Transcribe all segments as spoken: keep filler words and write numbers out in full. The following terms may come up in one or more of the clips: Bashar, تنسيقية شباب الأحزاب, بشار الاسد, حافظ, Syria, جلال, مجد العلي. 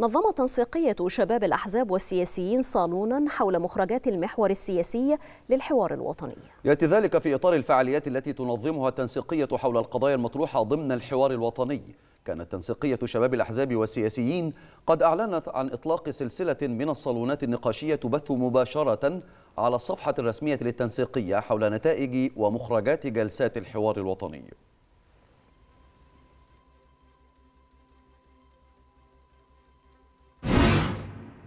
نظمت تنسيقية شباب الأحزاب والسياسيين صالونا حول مخرجات المحور السياسي للحوار الوطني. يأتي ذلك في إطار الفعاليات التي تنظمها التنسيقية حول القضايا المطروحة ضمن الحوار الوطني. كانت تنسيقية شباب الأحزاب والسياسيين قد أعلنت عن إطلاق سلسلة من الصالونات النقاشية تبث مباشرة على الصفحة الرسمية للتنسيقية حول نتائج ومخرجات جلسات الحوار الوطني.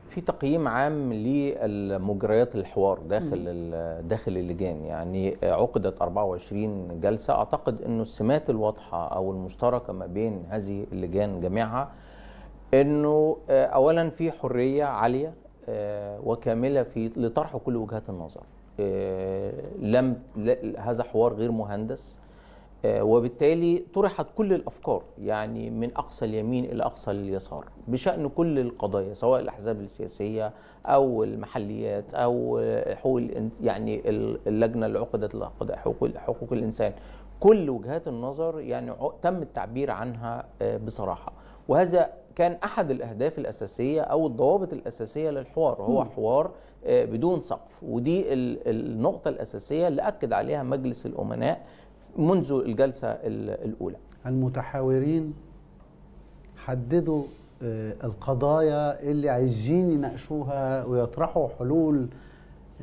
في تقييم عام لمجريات الحوار داخل داخل اللجان، يعني عقدت أربعة وعشرين جلسة. أعتقد أنه السمات الواضحة أو المشتركة ما بين هذه اللجان جميعها أنه أولا في حرية عالية وكاملة في لطرح كل وجهات النظر. لم هذا حوار غير مهندس، وبالتالي طرحت كل الأفكار، يعني من أقصى اليمين إلى أقصى اليسار، بشأن كل القضايا سواء الأحزاب السياسية أو المحليات أو حقوق، يعني اللجنة اللي عقدت حقوق الإنسان. كل وجهات النظر يعني تم التعبير عنها بصراحة، وهذا كان أحد الأهداف الأساسية أو الضوابط الأساسية للحوار، هو حوار بدون سقف. ودي النقطة الأساسية اللي أكد عليها مجلس الأمناء منذ الجلسة الأولى. المتحاورين حددوا القضايا اللي عايزين يناقشوها ويطرحوا حلول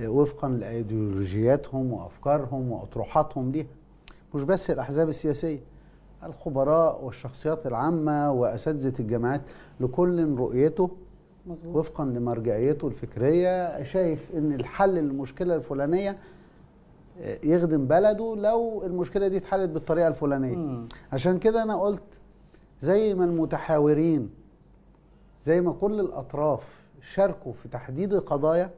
وفقا لأيديولوجياتهم وأفكارهم وأطروحاتهم ليها، مش بس الأحزاب السياسية، الخبراء والشخصيات العامة وأساتذة الجامعات، لكل رؤيته مزبوط وفقا لمرجعيته الفكرية، شايف أن الحل للمشكلة الفلانية يخدم بلده لو المشكلة دي اتحلت بالطريقة الفلانية. مم. عشان كده أنا قلت زي ما المتحاورين زي ما كل الأطراف شاركوا في تحديد القضايا،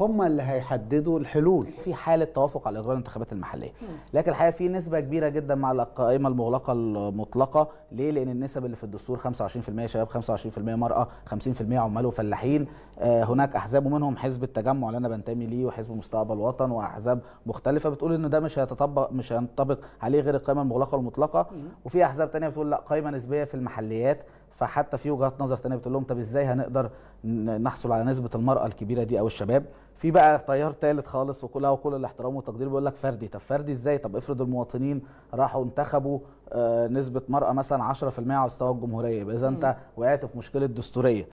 هم اللي هيحددوا الحلول. في حالة توافق على إجراء الانتخابات المحلية، لكن الحقيقة في نسبة كبيرة جدا مع القائمة المغلقة المطلقة. ليه؟ لأن النسب اللي في الدستور خمسة وعشرين في المية شباب، خمسة وعشرين في المية مرأة، خمسين في المية عمال وفلاحين. آه هناك أحزاب ومنهم حزب التجمع اللي أنا بنتمي ليه وحزب مستقبل وطن وأحزاب مختلفة بتقول إن ده مش هيتطبق مش هينطبق عليه غير القائمة المغلقة المطلقة، وفي أحزاب تانية بتقول لا قائمة نسبية في المحليات. فحتى في وجهات نظر ثانيه بتقول لهم طب ازاي هنقدر نحصل على نسبه المراه الكبيره دي او الشباب. في بقى تيار ثالث خالص وكلها وكل الاحترام والتقدير بيقول لك فردي. طب فردي ازاي؟ طب افرض المواطنين راحوا انتخبوا آه نسبه مراه مثلا عشرة في المية على مستوى الجمهوريه، يبقى اذا انت وقعت في مشكله دستوريه.